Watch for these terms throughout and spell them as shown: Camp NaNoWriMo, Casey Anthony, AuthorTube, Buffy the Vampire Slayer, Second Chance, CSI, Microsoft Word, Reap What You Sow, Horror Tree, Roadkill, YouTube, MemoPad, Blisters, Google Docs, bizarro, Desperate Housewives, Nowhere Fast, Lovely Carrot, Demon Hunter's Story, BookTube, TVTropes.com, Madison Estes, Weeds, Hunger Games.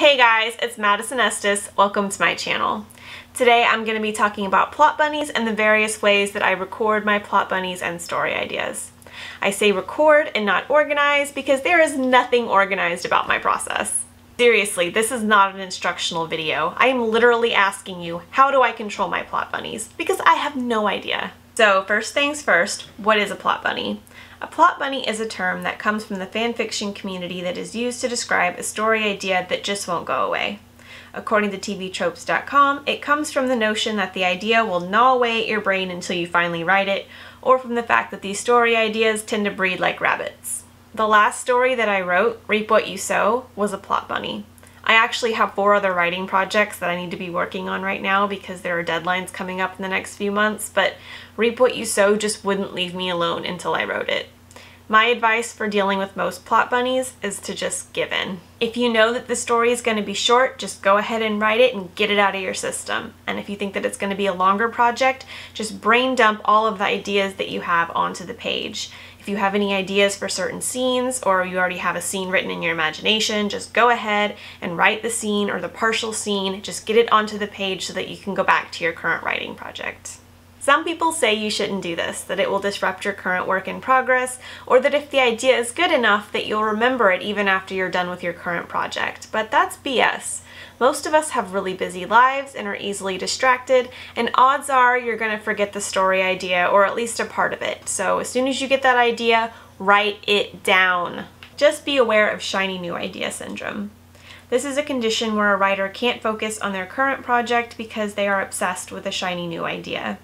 Hey guys, it's Madison Estes. Welcome to my channel. Today I'm going to be talking about plot bunnies and the various ways that I record my plot bunnies and story ideas. I say record and not organize because there is nothing organized about my process. Seriously, this is not an instructional video. I am literally asking you, how do I control my plot bunnies? Because I have no idea. So first things first, what is a plot bunny? A plot bunny is a term that comes from the fanfiction community that is used to describe a story idea that just won't go away. According to TVTropes.com, it comes from the notion that the idea will gnaw away at your brain until you finally write it, or from the fact that these story ideas tend to breed like rabbits. The last story that I wrote, Reap What You Sow, was a plot bunny. I actually have 4 other writing projects that I need to be working on right now because there are deadlines coming up in the next few months, but Reap What You Sow just wouldn't leave me alone until I wrote it. My advice for dealing with most plot bunnies is to just give in. If you know that the story is going to be short, just go ahead and write it and get it out of your system. And if you think that it's going to be a longer project, just brain dump all of the ideas that you have onto the page. If you have any ideas for certain scenes, or you already have a scene written in your imagination, just go ahead and write the scene or the partial scene, just get it onto the page so that you can go back to your current writing project. Some people say you shouldn't do this, that it will disrupt your current work in progress, or that if the idea is good enough that you'll remember it even after you're done with your current project, but that's BS. Most of us have really busy lives and are easily distracted, and odds are you're going to forget the story idea, or at least a part of it. So as soon as you get that idea, write it down. Just be aware of shiny new idea syndrome. This is a condition where a writer can't focus on their current project because they are obsessed with a shiny new idea.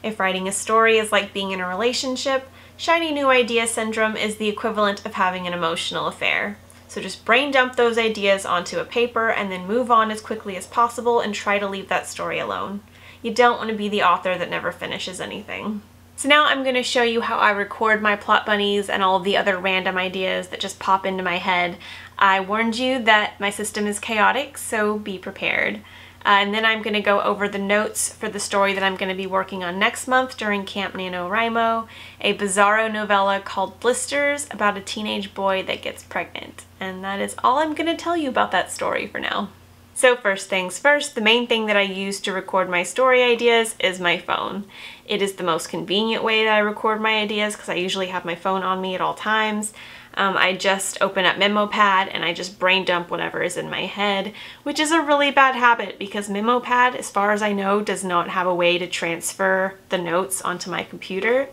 If writing a story is like being in a relationship, shiny new idea syndrome is the equivalent of having an emotional affair. So just brain dump those ideas onto a paper and then move on as quickly as possible and try to leave that story alone. You don't want to be the author that never finishes anything. So now I'm going to show you how I record my plot bunnies and all of the other random ideas that just pop into my head. I warned you that my system is chaotic, so be prepared. And then I'm going to go over the notes for the story that I'm going to be working on next month during Camp NaNoWriMo, a bizarro novella called Blisters about a teenage boy that gets pregnant. And that is all I'm going to tell you about that story for now. So first things first, the main thing that I use to record my story ideas is my phone. It is the most convenient way that I record my ideas because I usually have my phone on me at all times. I just open up MemoPad and I just brain dump whatever is in my head, which is a really bad habit because MemoPad, as far as I know, does not have a way to transfer the notes onto my computer.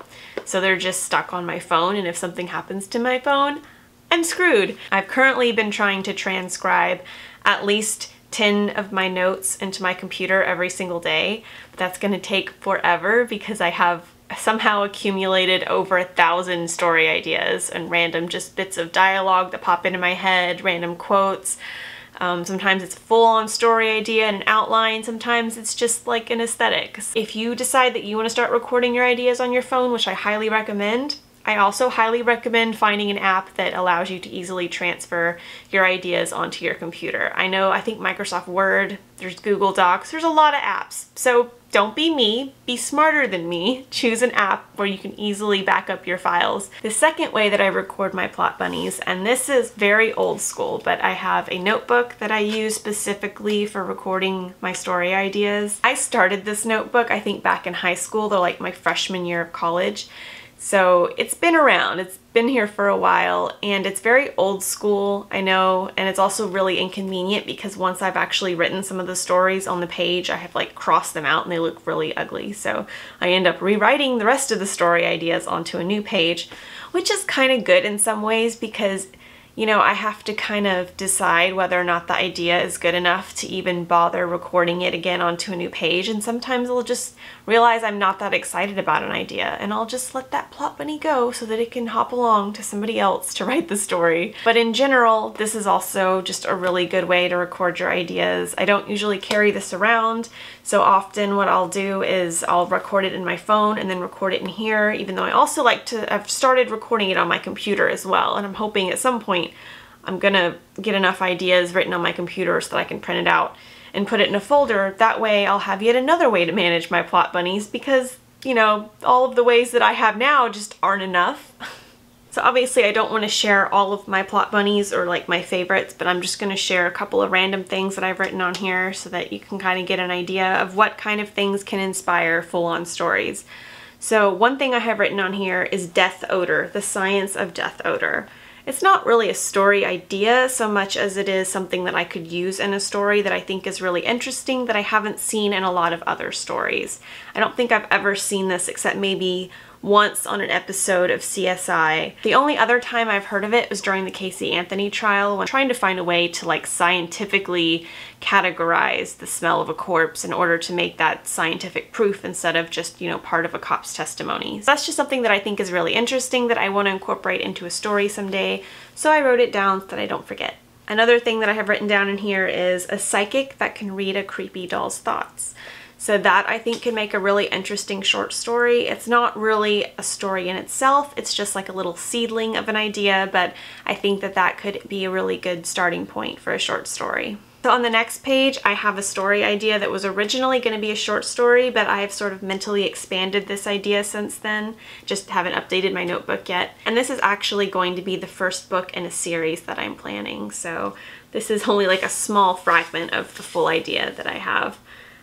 So they're just stuck on my phone, and if something happens to my phone, I'm screwed. I've currently been trying to transcribe at least 10 of my notes into my computer every single day, but that's going to take forever because I have somehow accumulated over 1,000 story ideas and random just bits of dialogue that pop into my head, random quotes. Sometimes it's full-on story idea and an outline, sometimes it's just like an aesthetic. If you decide that you want to start recording your ideas on your phone, which I highly recommend, I also highly recommend finding an app that allows you to easily transfer your ideas onto your computer. I think Microsoft Word, there's Google Docs, there's a lot of apps. So don't be me, be smarter than me. Choose an app where you can easily back up your files. The second way that I record my plot bunnies, and this is very old school, but I have a notebook that I use specifically for recording my story ideas. I started this notebook, I think back in high school, though like my freshman year of college. So it's been around, it's been here for a while, and it's very old school, I know, and it's also really inconvenient because once I've actually written some of the stories on the page, I have like crossed them out and they look really ugly. So I end up rewriting the rest of the story ideas onto a new page, which is kind of good in some ways because, you know, I have to kind of decide whether or not the idea is good enough to even bother recording it again onto a new page, and sometimes I'll just realize I'm not that excited about an idea and I'll just let that plot bunny go so that it can hop along to somebody else to write the story. But in general, this is also just a really good way to record your ideas. I don't usually carry this around, so often what I'll do is I'll record it in my phone and then record it in here, even though I also like to, I've started recording it on my computer as well, and I'm hoping at some point I'm gonna get enough ideas written on my computer so that I can print it out and put it in a folder. That way I'll have yet another way to manage my plot bunnies because, you know, all of the ways that I have now just aren't enough. So obviously I don't want to share all of my plot bunnies or like my favorites, but I'm just going to share a couple of random things that I've written on here so that you can kind of get an idea of what kind of things can inspire full-on stories. So one thing I have written on here is death odor, the science of death odor. It's not really a story idea so much as it is something that I could use in a story that I think is really interesting that I haven't seen in a lot of other stories. I don't think I've ever seen this except maybe once on an episode of CSI. The only other time I've heard of it was during the Casey Anthony trial when trying to find a way to like scientifically categorize the smell of a corpse in order to make that scientific proof instead of just, you know, part of a cop's testimony. So that's just something that I think is really interesting that I want to incorporate into a story someday, so I wrote it down so that I don't forget. Another thing that I have written down in here is a psychic that can read a creepy doll's thoughts. So that I think can make a really interesting short story. It's not really a story in itself, it's just like a little seedling of an idea, but I think that that could be a really good starting point for a short story. So on the next page, I have a story idea that was originally going to be a short story, but I have sort of mentally expanded this idea since then. Just haven't updated my notebook yet. And this is actually going to be the first book in a series that I'm planning. So this is only like a small fragment of the full idea that I have.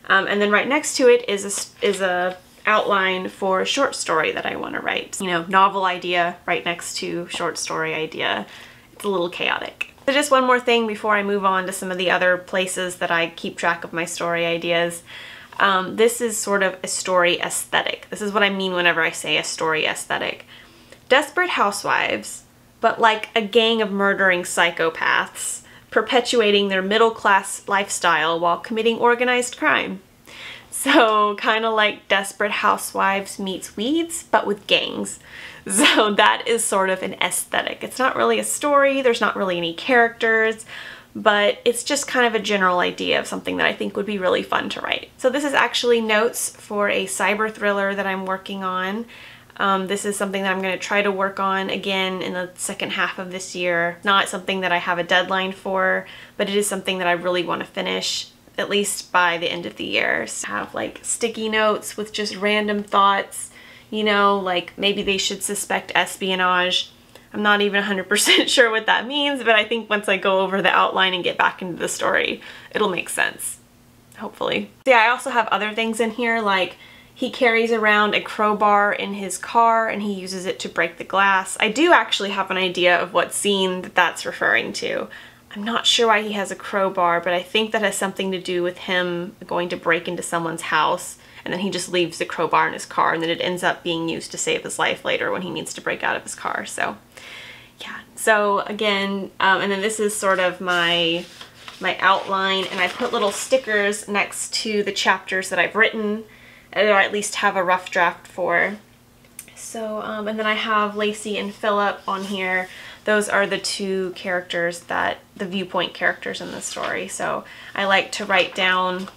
And then right next to it is a outline for a short story that I want to write. You know, novel idea right next to short story idea. It's a little chaotic. So just one more thing before I move on to some of the other places that I keep track of my story ideas. This is sort of a story aesthetic. This is what I mean whenever I say a story aesthetic. Desperate housewives, but like a gang of murdering psychopaths, perpetuating their middle-class lifestyle while committing organized crime. So kind of like Desperate Housewives meets Weeds, but with gangs. So that is sort of an aesthetic. It's not really a story, there's not really any characters, but it's just kind of a general idea of something that I think would be really fun to write. So this is actually notes for a cyber thriller that I'm working on. This is something that I'm going to try to work on again in the second half of this year. Not something that I have a deadline for, but it is something that I really want to finish at least by the end of the year. So I have like sticky notes with just random thoughts, you know, like maybe they should suspect espionage. I'm not even 100% sure what that means, but I think once I go over the outline and get back into the story, it'll make sense. Hopefully. Yeah, I also have other things in here like he carries around a crowbar in his car and he uses it to break the glass. I do actually have an idea of what scene that's referring to. I'm not sure why he has a crowbar, but I think that has something to do with him going to break into someone's house, and then he just leaves the crowbar in his car, and then it ends up being used to save his life later when he needs to break out of his car. So yeah, so again, and then this is sort of my outline, and I put little stickers next to the chapters that I've written, or at least have a rough draft for. So, and then I have Lacey and Philip on here. Those are the two characters that, the viewpoint characters in the story. So I like to write down,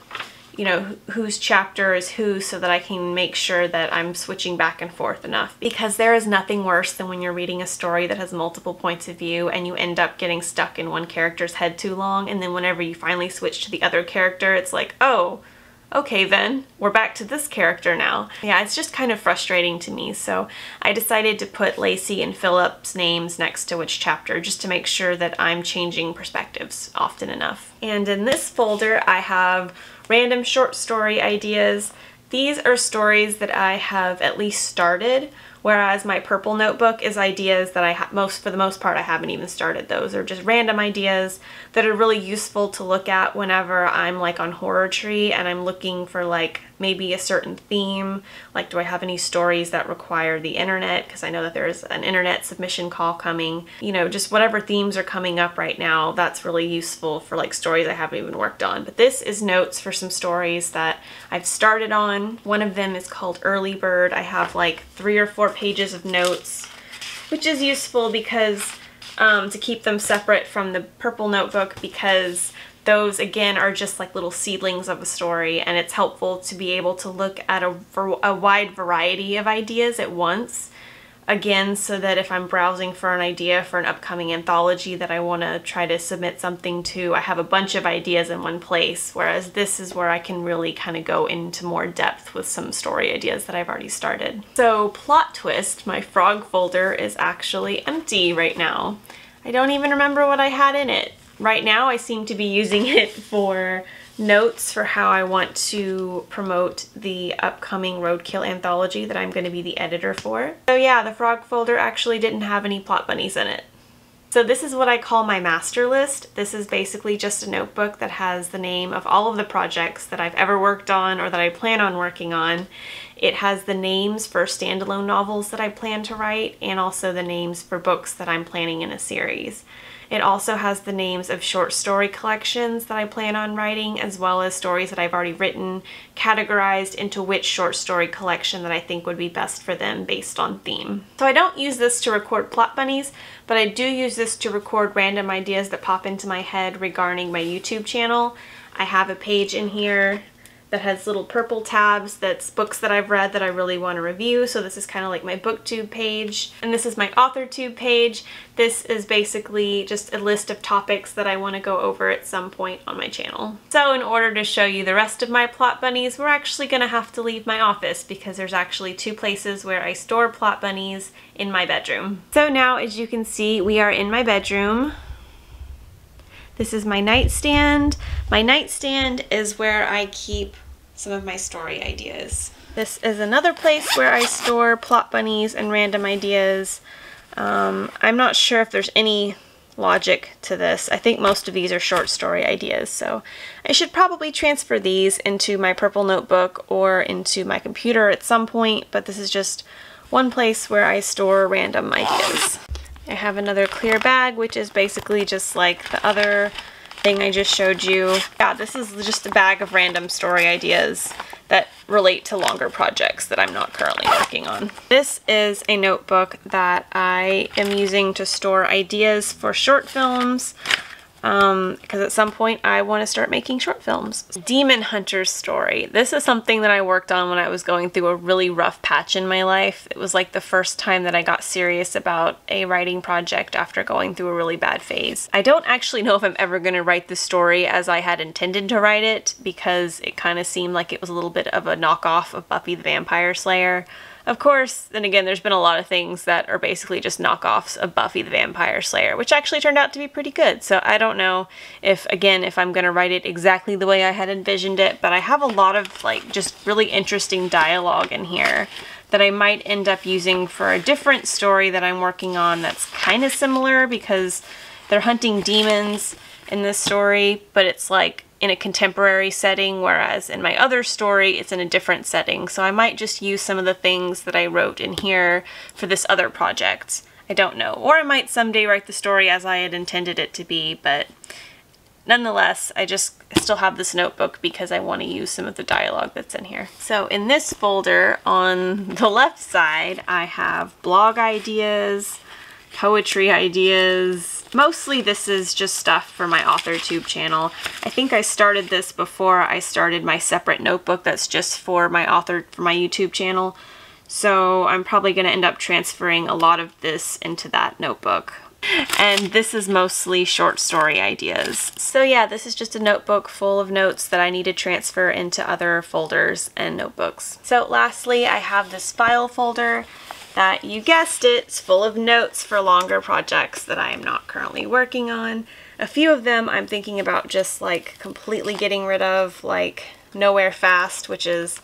you know, whose chapter is who so that I can make sure that I'm switching back and forth enough, because there is nothing worse than when you're reading a story that has multiple points of view and you end up getting stuck in one character's head too long, and then whenever you finally switch to the other character, it's like, oh, okay then, we're back to this character now. Yeah, it's just kind of frustrating to me, so I decided to put Lacey and Philip's names next to which chapter just to make sure that I'm changing perspectives often enough. And in this folder I have random short story ideas. These are stories that I have at least started, whereas my purple notebook is ideas that for the most part I haven't even started. Those are just random ideas that are really useful to look at whenever I'm like on Horror Tree and I'm looking for like maybe a certain theme, like do I have any stories that require the internet, because I know that there's an internet submission call coming. You know, just whatever themes are coming up right now, that's really useful for like stories I haven't even worked on. But this is notes for some stories that I've started on. One of them is called Early Bird. I have like 3 or 4 pages of notes, which is useful because to keep them separate from the purple notebook, because those again are just like little seedlings of a story, and it's helpful to be able to look at a wide variety of ideas at once. again, so that if I'm browsing for an idea for an upcoming anthology that I want to try to submit something to, I have a bunch of ideas in one place, whereas this is where I can really kind of go into more depth with some story ideas that I've already started. So plot twist, my frog folder is actually empty right now. I don't even remember what I had in it. Right now I seem to be using it for notes for how I want to promote the upcoming Roadkill anthology that I'm going to be the editor for. So yeah, the frog folder actually didn't have any plot bunnies in it. So this is what I call my master list. This is basically just a notebook that has the name of all of the projects that I've ever worked on or that I plan on working on. It has the names for standalone novels that I plan to write and also the names for books that I'm planning in a series. It also has the names of short story collections that I plan on writing, as well as stories that I've already written, categorized into which short story collection that I think would be best for them based on theme. So I don't use this to record plot bunnies, but I do use this to record random ideas that pop into my head regarding my YouTube channel. I have a page in here that has little purple tabs that's books that I've read that I really want to review. So this is kind of like my BookTube page, and this is my AuthorTube page. This is basically just a list of topics that I want to go over at some point on my channel. So in order to show you the rest of my plot bunnies, we're actually going to have to leave my office because there's actually two places where I store plot bunnies in my bedroom. So now, as you can see, we are in my bedroom. This is my nightstand. My nightstand is where I keep some of my story ideas. This is another place where I store plot bunnies and random ideas. I'm not sure if there's any logic to this. I think most of these are short story ideas, so I should probably transfer these into my purple notebook or into my computer at some point, but this is just one place where I store random ideas. I have another clear bag, which is basically just like the other thing I just showed you. Yeah, this is just a bag of random story ideas that relate to longer projects that I'm not currently working on. This is a notebook that I am using to store ideas for short films, because at some point I want to start making short films. Demon Hunter's Story. This is something that I worked on when I was going through a really rough patch in my life. It was like the first time that I got serious about a writing project after going through a really bad phase. I don't actually know if I'm ever going to write the story as I had intended to write it, because it kind of seemed like it was a little bit of a knockoff of Buffy the Vampire Slayer. Of course, then again, there's been a lot of things that are basically just knockoffs of Buffy the Vampire Slayer, which actually turned out to be pretty good. So I don't know if, again, if I'm going to write it exactly the way I had envisioned it, but I have a lot of like just really interesting dialogue in here that I might end up using for a different story that I'm working on that's kind of similar, because they're hunting demons in this story, but it's like in a contemporary setting, whereas in my other story it's in a different setting. So I might just use some of the things that I wrote in here for this other project. I don't know. Or I might someday write the story as I had intended it to be, but nonetheless, I just still have this notebook because I want to use some of the dialogue that's in here. So in this folder on the left side, I have blog ideas, poetry ideas. Mostly this is just stuff for my AuthorTube channel. I think I started this before I started my separate notebook that's just for my YouTube channel. So I'm probably going to end up transferring a lot of this into that notebook. And this is mostly short story ideas. So yeah, this is just a notebook full of notes that I need to transfer into other folders and notebooks. So lastly, I have this file folder that, you guessed it, it's full of notes for longer projects that I am not currently working on. A few of them I'm thinking about just like completely getting rid of, like Nowhere Fast, which is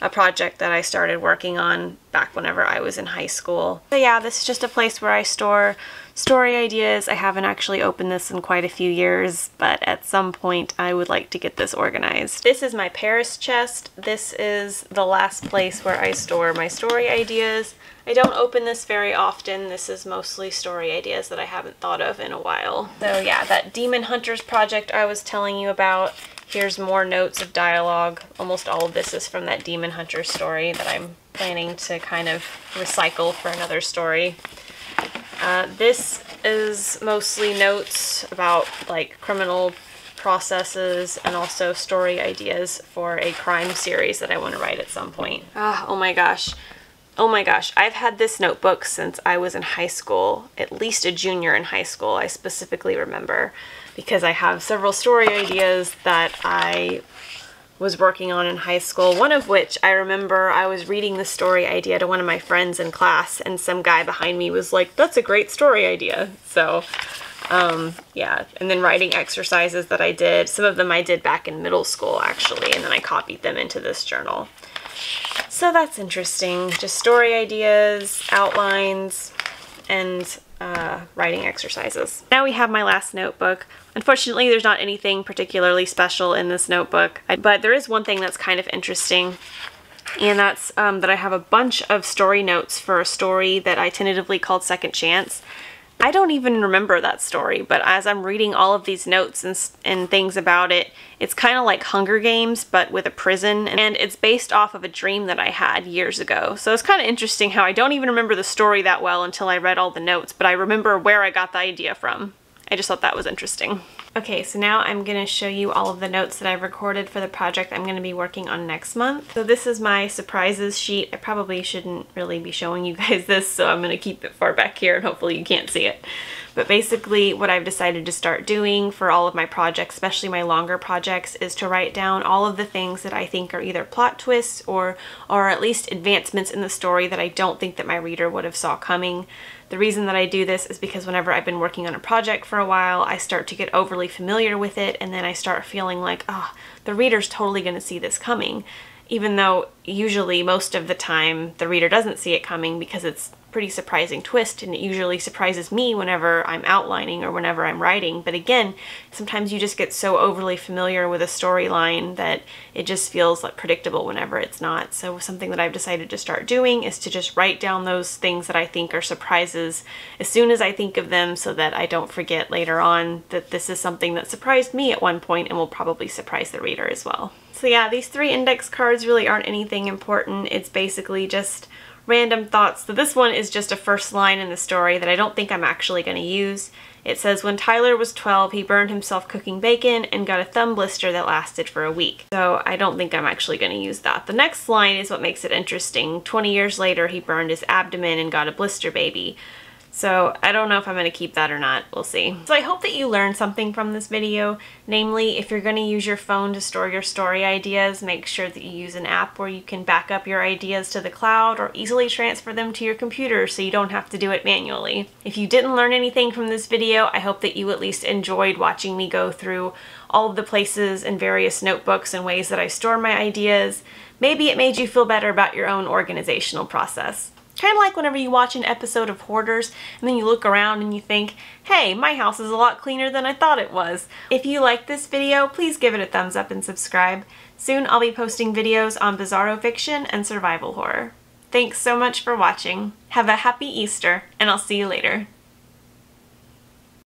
a project that I started working on back whenever I was in high school. So yeah, this is just a place where I store story ideas. I haven't actually opened this in quite a few years, but at some point I would like to get this organized. This is my Paris chest. This is the last place where I store my story ideas. I don't open this very often. This is mostly story ideas that I haven't thought of in a while. So yeah, that Demon Hunters project I was telling you about. Here's more notes of dialogue. Almost all of this is from that Demon Hunter story that I'm planning to kind of recycle for another story. This is mostly notes about like criminal processes and also story ideas for a crime series that I want to write at some point. Oh my gosh. Oh my gosh, I've had this notebook since I was in high school, at least a junior in high school, I specifically remember, because I have several story ideas that I was working on in high school, one of which I remember I was reading the story idea to one of my friends in class, and some guy behind me was like, that's a great story idea. So yeah, and then writing exercises that I did, some of them I did back in middle school actually, and then I copied them into this journal. So that's interesting, just story ideas, outlines, and writing exercises. Now we have my last notebook. Unfortunately, there's not anything particularly special in this notebook, but there is one thing that's kind of interesting, and that's that I have a bunch of story notes for a story that I tentatively called Second Chance. I don't even remember that story, but as I'm reading all of these notes and things about it, it's kind of like Hunger Games, but with a prison, and it's based off of a dream that I had years ago. So it's kind of interesting how I don't even remember the story that well until I read all the notes, but I remember where I got the idea from. I just thought that was interesting. Okay, so now I'm going to show you all of the notes that I've recorded for the project I'm going to be working on next month. So this is my surprises sheet. I probably shouldn't really be showing you guys this, so I'm going to keep it far back here and hopefully you can't see it. But basically what I've decided to start doing for all of my projects, especially my longer projects, is to write down all of the things that I think are either plot twists or at least advancements in the story that I don't think that my reader would have saw coming. The reason that I do this is because whenever I've been working on a project for a while, I start to get overly familiar with it, and then I start feeling like, oh, the reader's totally going to see this coming, even though usually most of the time the reader doesn't see it coming because it's a pretty surprising twist, and it usually surprises me whenever I'm outlining or whenever I'm writing. But again, sometimes you just get so overly familiar with a storyline that it just feels like predictable whenever it's not. So something that I've decided to start doing is to just write down those things that I think are surprises as soon as I think of them, so that I don't forget later on that this is something that surprised me at one point and will probably surprise the reader as well. So yeah, these three index cards really aren't anything important. It's basically just random thoughts. So this one is just a first line in the story that I don't think I'm actually going to use. It says, when Tyler was 12, he burned himself cooking bacon and got a thumb blister that lasted for a week. So I don't think I'm actually going to use that. The next line is what makes it interesting. 20 years later, he burned his abdomen and got a blister baby. So I don't know if I'm going to keep that or not. We'll see. So I hope that you learned something from this video. Namely, if you're going to use your phone to store your story ideas, make sure that you use an app where you can back up your ideas to the cloud or easily transfer them to your computer so you don't have to do it manually. If you didn't learn anything from this video, I hope that you at least enjoyed watching me go through all of the places and various notebooks and ways that I store my ideas. Maybe it made you feel better about your own organizational process. Kind of like whenever you watch an episode of Hoarders and then you look around and you think, hey, my house is a lot cleaner than I thought it was. If you liked this video, please give it a thumbs up and subscribe. Soon I'll be posting videos on bizarro fiction and survival horror. Thanks so much for watching. Have a happy Easter, and I'll see you later.